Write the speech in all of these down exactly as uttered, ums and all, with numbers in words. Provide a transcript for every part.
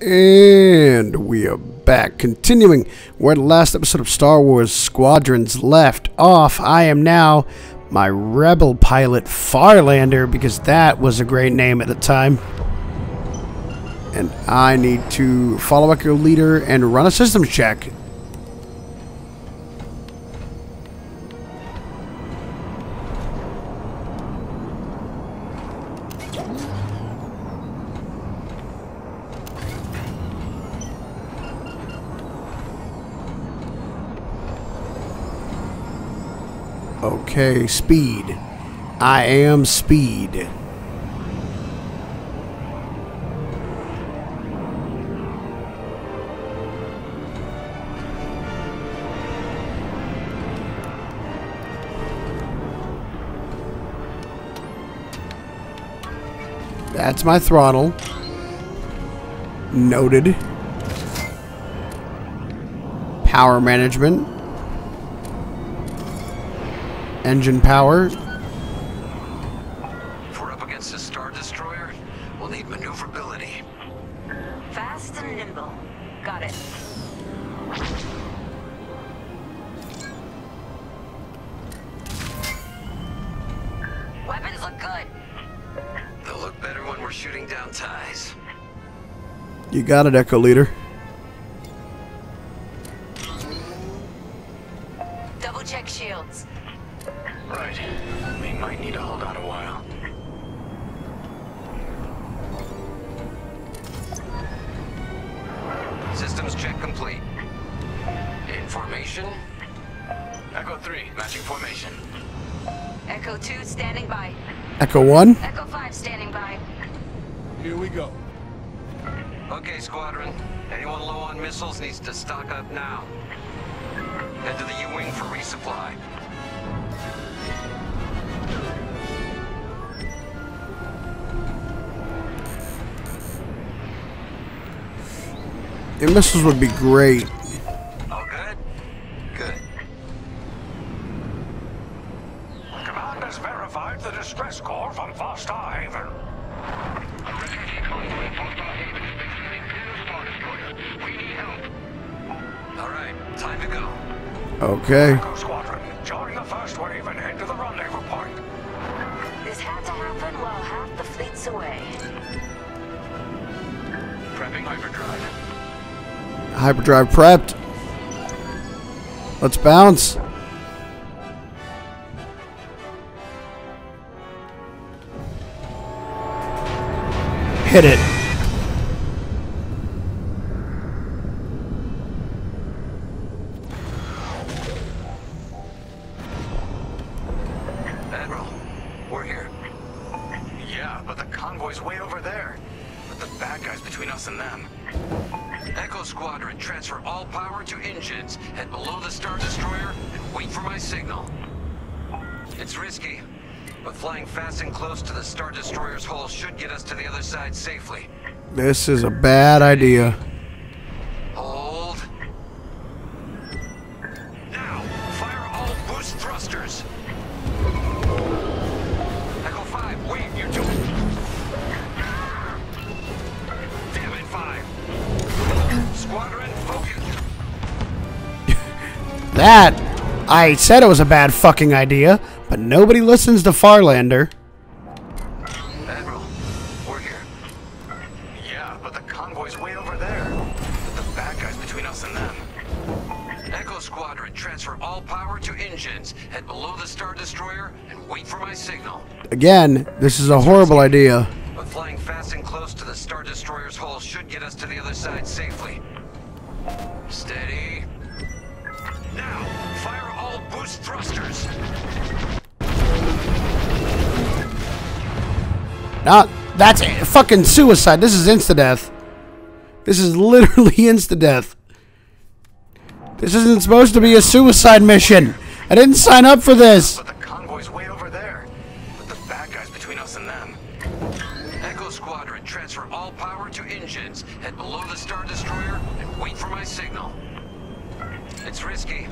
And we are back, continuing where the last episode of Star Wars Squadrons left off. I am now my rebel pilot Farlander, because that was a great name at the time. And I need to follow Echo Leader and run a systems check. Okay, speed. I am speed. That's my throttle. Noted. Power management. Engine power. If we're up against a Star Destroyer, we'll need maneuverability. Fast and nimble. Got it. Weapons look good. They'll look better when we're shooting down T I Es. You got it, Echo Leader. Double check shields. Right. We might need to hold out a while. Systems check complete. In formation. Echo three, matching formation. Echo two, standing by. Echo one. Echo five, standing by. Here we go. Okay, squadron. Anyone low on missiles needs to stock up now. Head to the U-Wing for resupply. Your missiles would be great. All good? Good. Command has verified the distress call from Foster Haven. A refugee convoy in Foster Haven is becoming clear as Star Destroyer. We need help. All right, time to go. Okay. Echo Squadron, join the first wave and head to the rendezvous point. This had to happen while half the fleet's away. Prepping hyperdrive. Hyperdrive prepped. Let's bounce. Hit it. Admiral, we're here. Yeah, but the convoy's way over there. But the bad guys between us and them. Echo Squadron, transfer all power to engines, head below the Star Destroyer, and wait for my signal. It's risky, but flying fast and close to the Star Destroyer's hull should get us to the other side safely. This is a bad idea. Hold. Now, fire all boost thrusters. Echo five, wait, you do it. Damn it, five. Squadron, focus. That, I said it was a bad fucking idea, but nobody listens to Farlander. Admiral, we're here. Yeah, but the convoy's way over there. But the bad guys between us and them. Echo Squadron, transfer all power to engines. Head below the Star Destroyer and wait for my signal. Again, this is a horrible idea. But flying fast and close to the Star Destroyer's hull should get us to the other side safely. Steady. Now, fire all boost thrusters. Now, that's fucking suicide. This is insta-death. This is literally insta-death. This isn't supposed to be a suicide mission. I didn't sign up for this. But the convoy's way over there. But the bad guys between us and them. Echo Squadron, transfer all power to engines, head below the Star Destroyer, and wait for my signal. It's risky,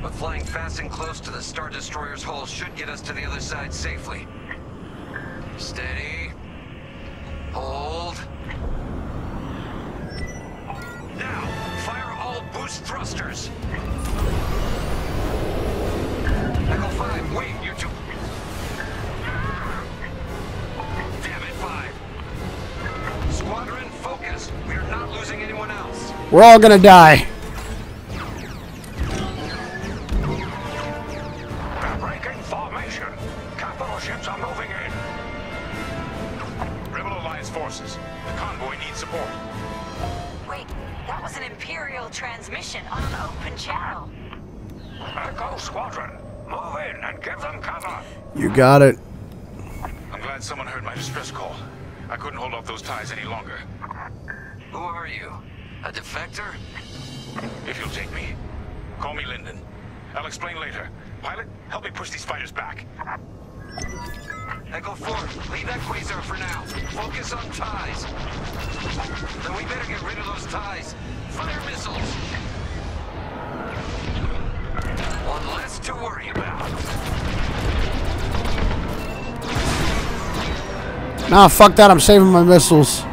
but flying fast and close to the Star Destroyer's hull should get us to the other side safely. Steady. Hold. those thrusters! Echo five, wait, you're too... Damn it, five! Squadron, focus! We're not losing anyone else! We're all gonna die! Got it. I'm glad someone heard my distress call. I couldn't hold off those T I Es any longer. Who are you? A defector? If you'll take me. Call me Lyndon. I'll explain later. Pilot, help me push these fighters back. Echo four, leave that quasar for now. Focus on T I Es. Then we better get rid of those T I Es. Fire missiles. One less to worry about. Nah, fuck that. I'm saving my missiles.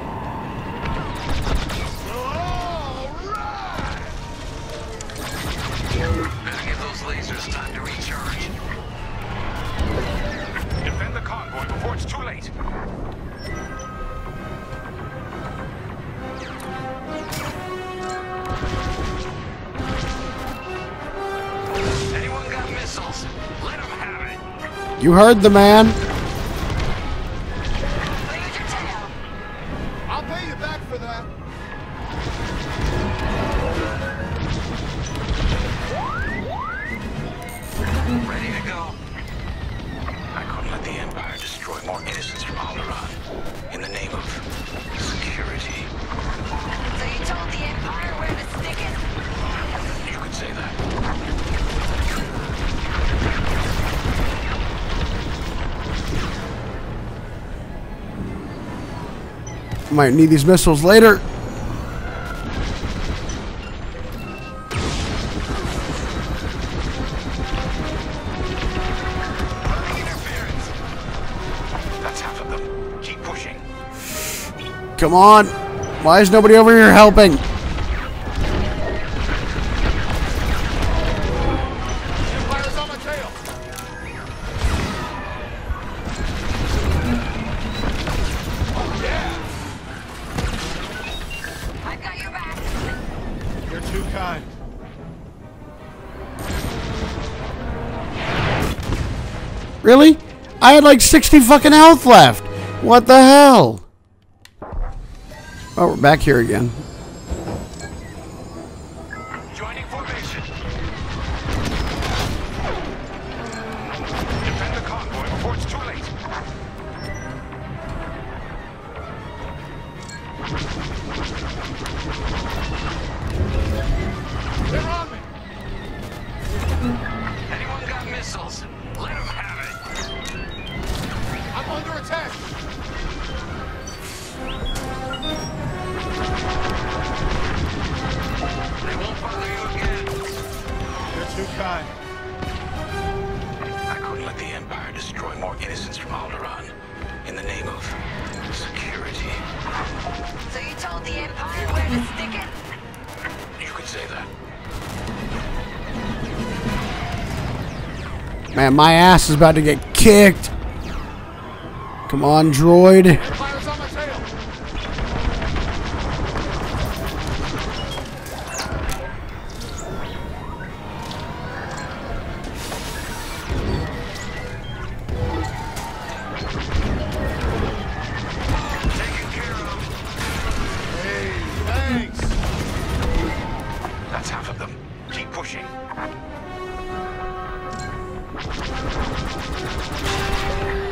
You heard the man. I'll pay you back for that. Ready to go. I couldn't let the Empire destroy more innocents from Alderaan in the name of security. So you told the Empire where to stick it? You could say that. Might need these missiles later. That's half of them. Keep pushing. Come on. Why is nobody over here helping? Really? I had like sixty fucking health left. What the hell? Oh, we're back here again. Joining formation. Defend the convoy before it's too late. They're on me. Anyone got missiles? Let them have. I'm under attack! They won't bother you again. You're too kind. I couldn't let the Empire destroy more innocents from Alderaan in the name of security. So you told the Empire where to stick it? You could say that. Man, my ass is about to get kicked. Come on, droid. Empire's on my tail. Taken care of. Hey, thanks. That's half of them. Keep pushing.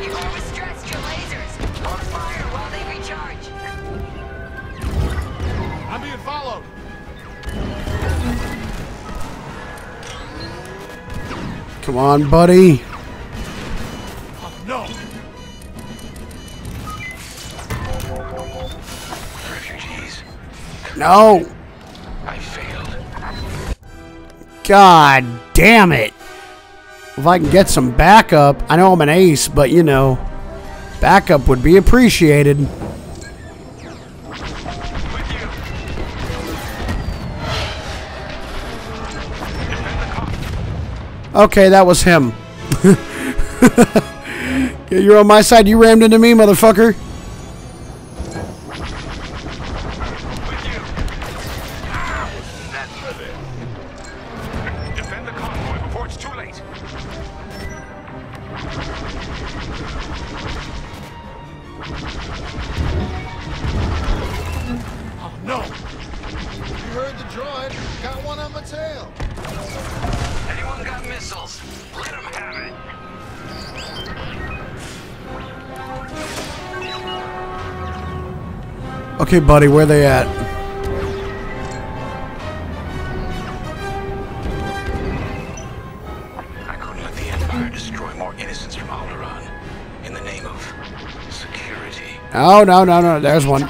You overstressed your lasers. On fire while they recharge. I'm being followed. Come on, buddy. Oh, no. Refugees. No. I failed. God damn it. If I can get some backup, I know I'm an ace, but you know, backup would be appreciated. With you. Okay, that was him. You're on my side. You rammed into me, motherfucker. Okay, buddy, where they at? I couldn't let the Empire destroy more innocents from Alderaan in the name of security. Oh, no, no, no, there's one.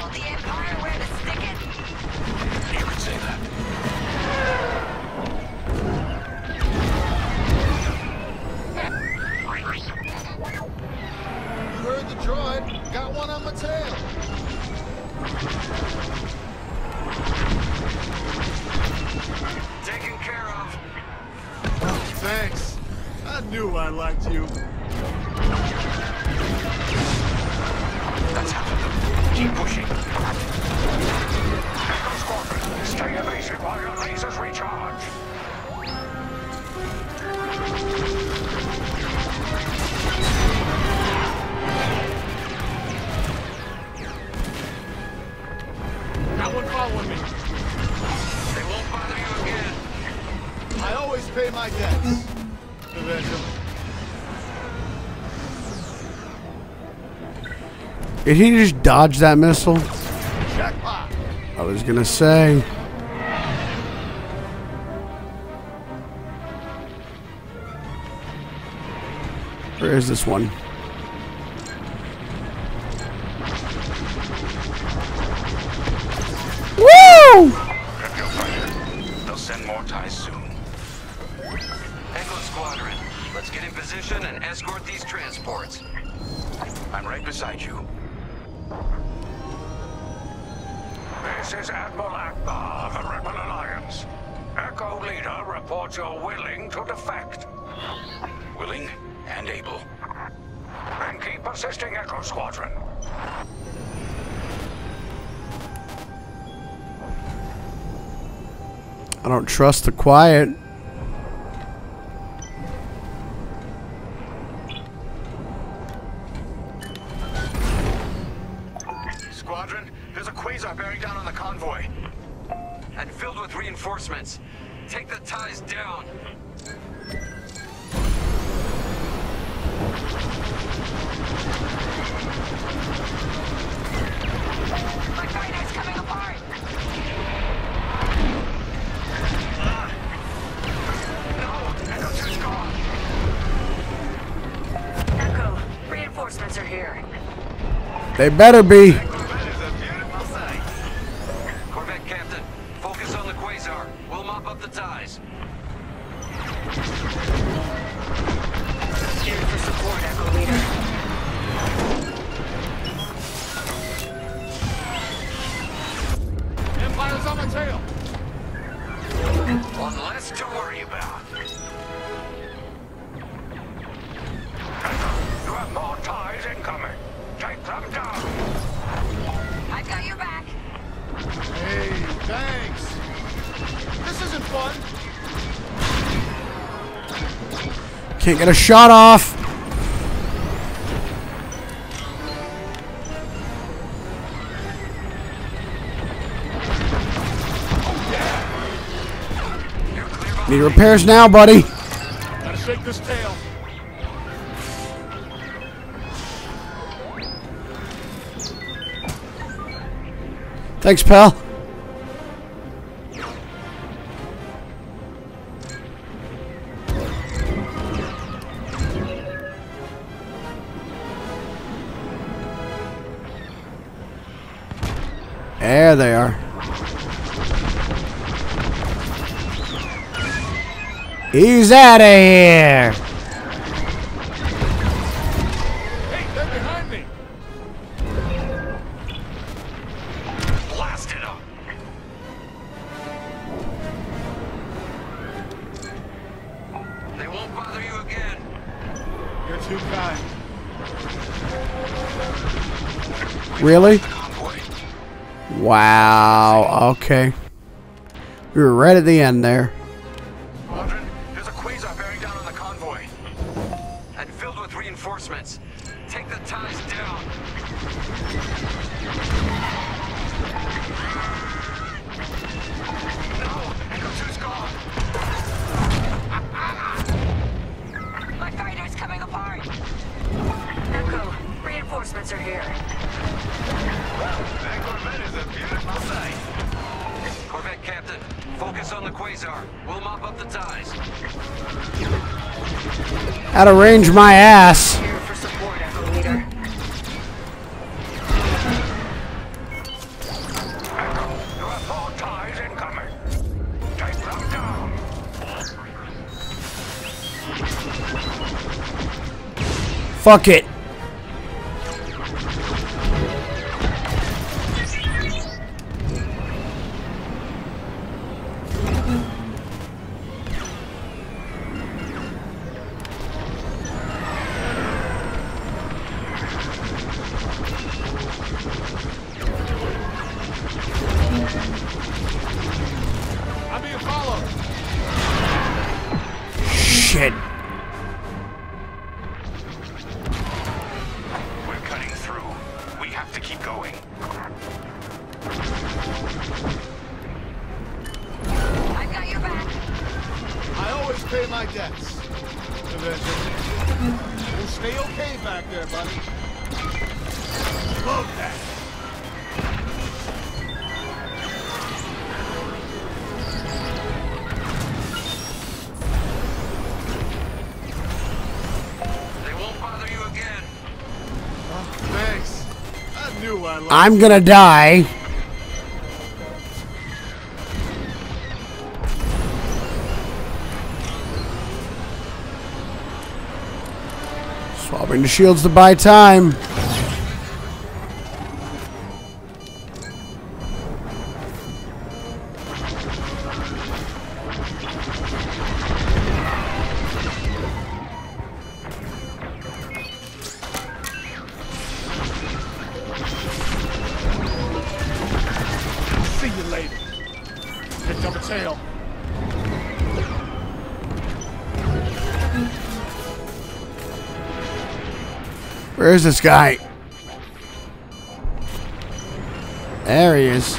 Did he just dodge that missile? I was gonna say. Where is this one? Woo! They'll send more T I Es soon. Echo Squadron, let's get in position and escort these transports. I'm right beside you. This is Admiral Akbar of the Rebel Alliance. Echo Leader reports you're willing to defect. Willing and able. And keep assisting Echo Squadron. I don't trust the quiet. They better be. Corvette Captain, focus on the Quasar. We'll mop up the T I Es. Here for support, Echo Leader. Empire's on my tail. One less to worry about. You have more T I Es incoming. Take them down. I've got your back. Hey, thanks. This isn't fun. Can't get a shot off. Oh, yeah. Need repairs now, buddy. Gotta shake this tail. Thanks, pal. There they are. He's out of here. Hey, they're behind me. too kind. Really? Wow. Okay. We were right at the end there. There's a quasar bearing down on the convoy. And filled with reinforcements. Take the ties down. No, Echo two's gone. My fighter's coming apart. Echo, reinforcements are here. Well, Vanguard men is a beautiful sight. Corvette captain, focus on the quasar. We'll mop up the ties. Out of range, my ass. Here for support, Echo Leader. Fuck it. I'm being followed. Shit. I'm gonna die. Swapping the shields to buy time. Where's this guy? There he is.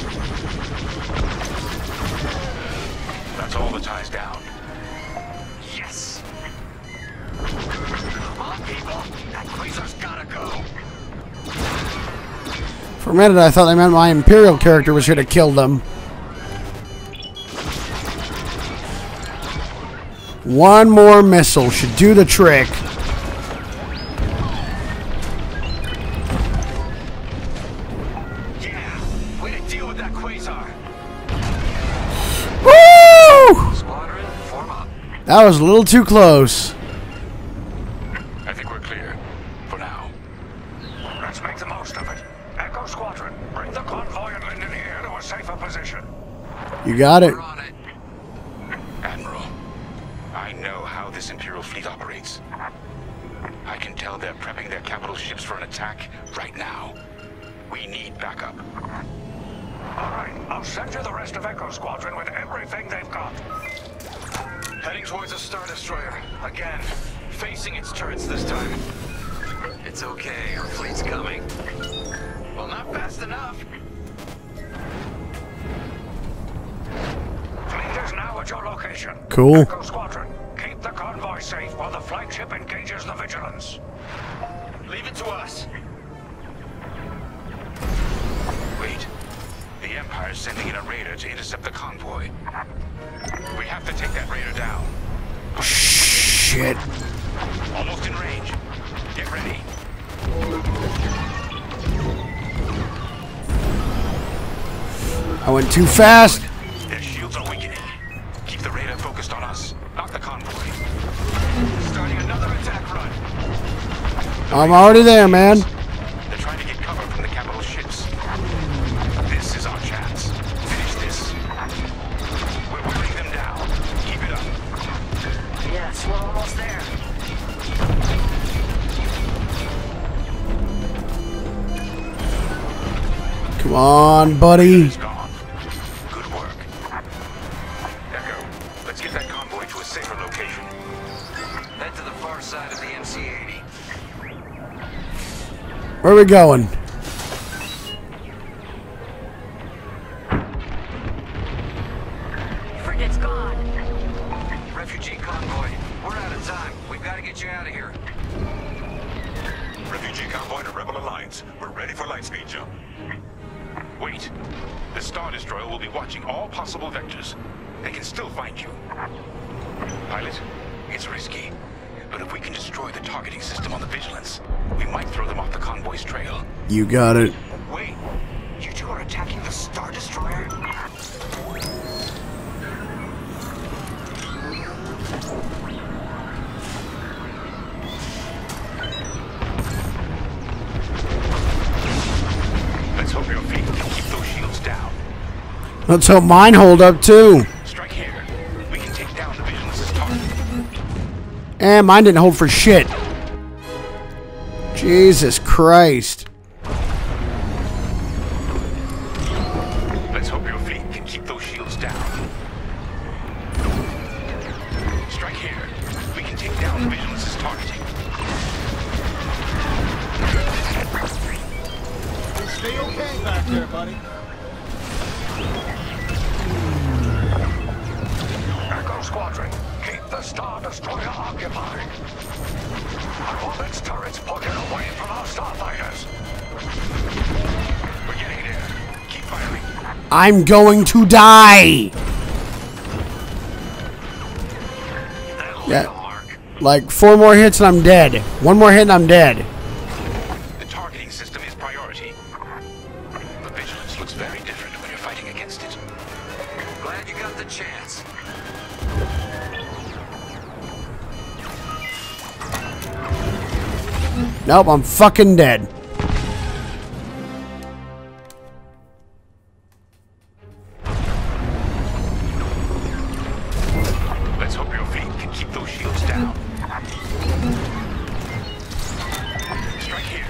That's all the ties down. Yes. Come on, people. That quasar's gotta go. For a minute, I thought they meant my Imperial character was here to kill them. One more missile should do the trick. That was a little too close. I think we're clear. For now. Let's make the most of it. Echo Squadron, bring the convoy and Linden here to a safer position. You got it. We're on it. Admiral, I know how this Imperial fleet operates. I can tell they're prepping their capital ships for an attack right now. We need backup. Alright, I'll send you the rest of Echo Squadron with everything they've got. Heading towards a Star Destroyer. Again, facing its turrets this time. It's okay, our fleet's coming. Well, not fast enough. Fleet is now at your location. Cool. Echo Squadron, keep the convoy safe while the flagship engages the vigilance. Leave it to us. Wait. The Empire's sending in a raider to intercept the convoy. We have to take that raider down. Shit. Almost in range. Get ready. I went too fast. Their shields are weakening. Keep the raider focused on us, not the convoy. Starting another attack run. I'm already there, man. They're trying to get cover from the capital ships. This is our chance. Finish this. Yes, we're almost there. on, buddy. He's gone. Good work. Echo, let's get that convoy to a safer location. Head to the far side of the M C eighty. Where are we going? Frigate's gone. Refugee convoy, we're out of time. We've got to get you out of here. Refugee convoy to Rebel Alliance. We're ready for lightspeed jump. Wait. The Star Destroyer will be watching all possible vectors. They can still find you. Pilot, it's risky. But if we can destroy the targeting system on the Vigilance, we might throw them off the convoy's trail. You got it. Wait. You two are attacking the Star Destroyer? Let's hope mine hold up too. Strike here. We can take down the Vigilance's target. And mine didn't hold for shit. Jesus Christ. Let's hope your fleet can keep those shields down. Strike here. We can take down the Vigilance's target. Stay okay back there, buddy. Squadron, keep the Star Destroyer occupied. I want its turrets pointed away from our starfighters. We're getting it in. Keep firing. I'm going to die. Yeah, like four more hits and I'm dead. One more hit and I'm dead. The targeting system is priority. The Vigilance looks very different when you're fighting against it. Glad you got the chance. Nope, I'm fucking dead. Let's hope your fleet can keep those shields down. Strike here.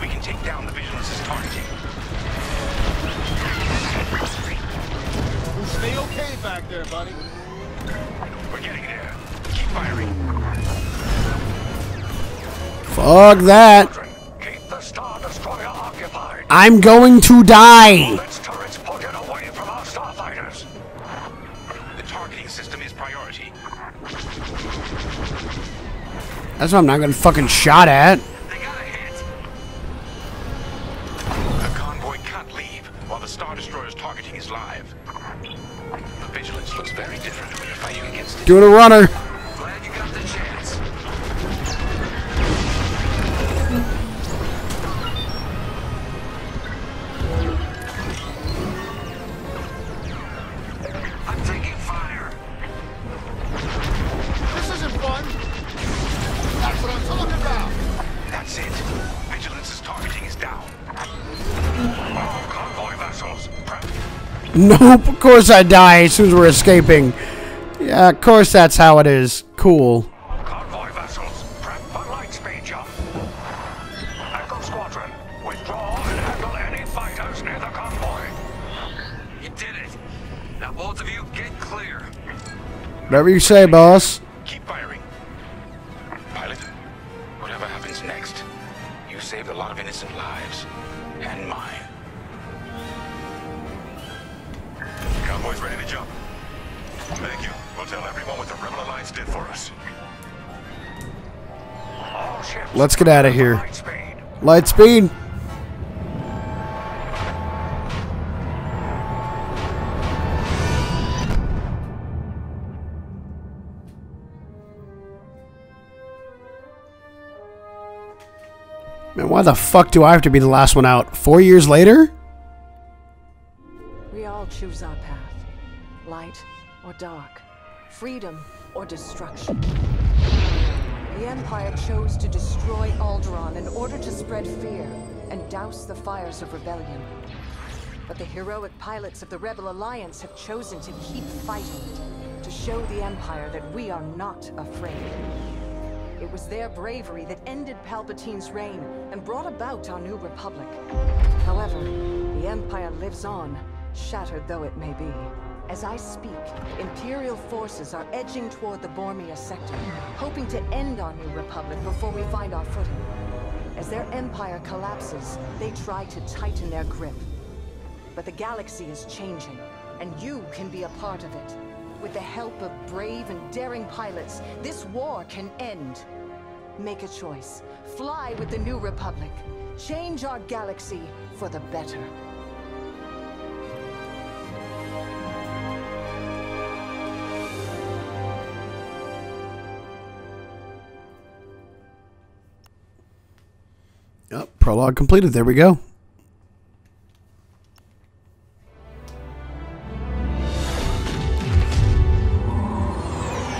We can take down the Vigilance's targeting. Stay okay back there, buddy. We're getting there. Keep firing. Fuck that. Keep the Star Destroyer occupied. I'm going to die. Let's turrets pointed away from our starfighters. The targeting system is priority. That's why I'm not getting fucking shot at. They got a hit. The convoy can't leave while the Star Destroyer's targeting is live. The Vigilance looks very different when you're fighting against it. Doing a runner. Nope, of course I die as soon as we're escaping. Yeah, of course that's how it is. Cool. Convoy vessels, prep for lightspeed jump. Echo Squadron, withdraw and handle any fighters near the convoy. You did it. Now both of you get clear. Whatever you say, boss. Keep firing. Pilot, whatever happens next, you saved a lot of innocent lives. And mine. Convoy's ready to jump. Thank you. We'll tell everyone what the Rebel Alliance did for us. Let's get out of here. Light speed. Light speed. Man, why the fuck do I have to be the last one out? Four years later? We all choose our path, light or dark, freedom or destruction. The Empire chose to destroy Alderaan in order to spread fear and douse the fires of rebellion. But the heroic pilots of the Rebel Alliance have chosen to keep fighting, to show the Empire that we are not afraid. It was their bravery that ended Palpatine's reign and brought about our new republic. However, the Empire lives on, shattered though it may be. As I speak, Imperial forces are edging toward the Bormia sector, hoping to end our new republic before we find our footing. As their empire collapses, they try to tighten their grip. But the galaxy is changing, and you can be a part of it. With the help of brave and daring pilots, this war can end. Make a choice. Fly with the new republic. Change our galaxy for the better. Oh, prologue completed. There we go.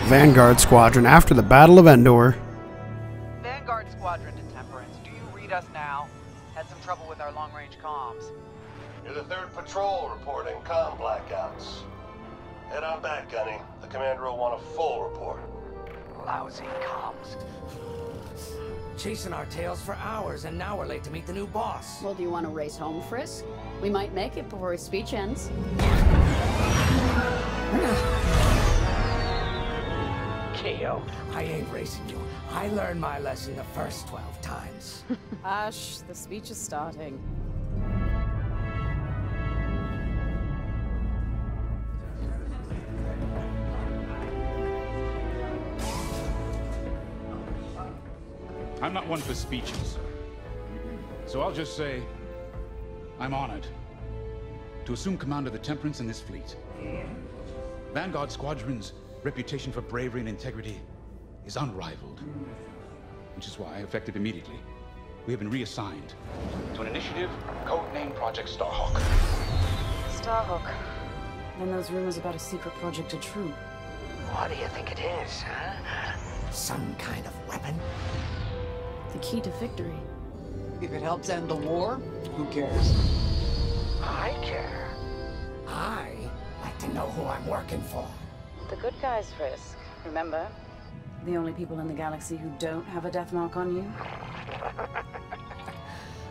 Vanguard Squadron after the Battle of Endor. Vanguard Squadron to Temperance. Do you read us now? Had some trouble with our long-range comms. You're the third patrol reporting comm blackouts. Head on back, Gunny. The commander will want a full report. Lousy comms. Chasing our tails for hours, and now we're late to meet the new boss. Well, do you want to race home, Frisk? We might make it before his speech ends. K O, I ain't racing you. I learned my lesson the first twelve times. Ash, the speech is starting. I'm not one for speeches, so I'll just say I'm honored to assume command of the Temperance in this fleet. Vanguard Squadron's reputation for bravery and integrity is unrivaled, which is why, effective immediately, we have been reassigned to an initiative codenamed Project Starhawk. Starhawk? Then those rumors about a secret project are true. What do you think it is, huh? Some kind of weapon? The key to victory. If it helps end the war, who cares? I care. I like to know who I'm working for. The good guys, Frisk, remember? The only people in the galaxy who don't have a death mark on you?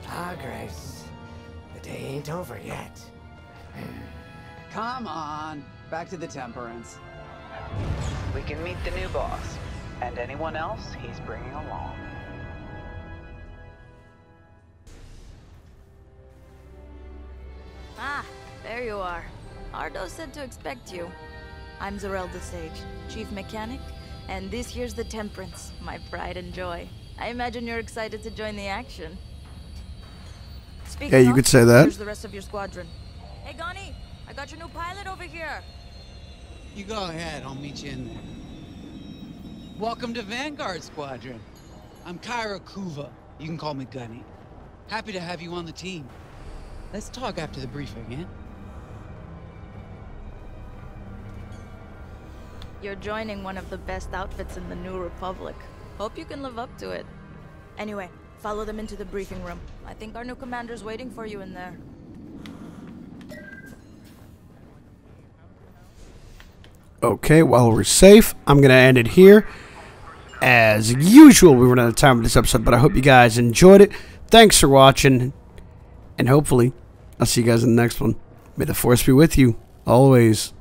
Ah, Grace. The day ain't over yet. Come on. Back to the Temperance. We can meet the new boss. And anyone else he's bringing along. Ah, there you are. Ardo said to expect you. I'm Zarelda Sage, Chief Mechanic, and this here's the Temperance, my pride and joy. I imagine you're excited to join the action. Speaking yeah, you of, could say that. Here's the rest of your squadron. Hey, Gunny, I got your new pilot over here. You go ahead, I'll meet you in there. Welcome to Vanguard Squadron. I'm Kyra Kuva. You can call me Gunny. Happy to have you on the team. Let's talk after the briefing, eh? You're joining one of the best outfits in the New Republic. Hope you can live up to it. Anyway, follow them into the briefing room. I think our new commander's waiting for you in there. Okay, well, we're safe. I'm going to end it here. As usual, we run out of time with this episode, but I hope you guys enjoyed it. Thanks for watching, and hopefully I'll see you guys in the next one. May the Force be with you, always.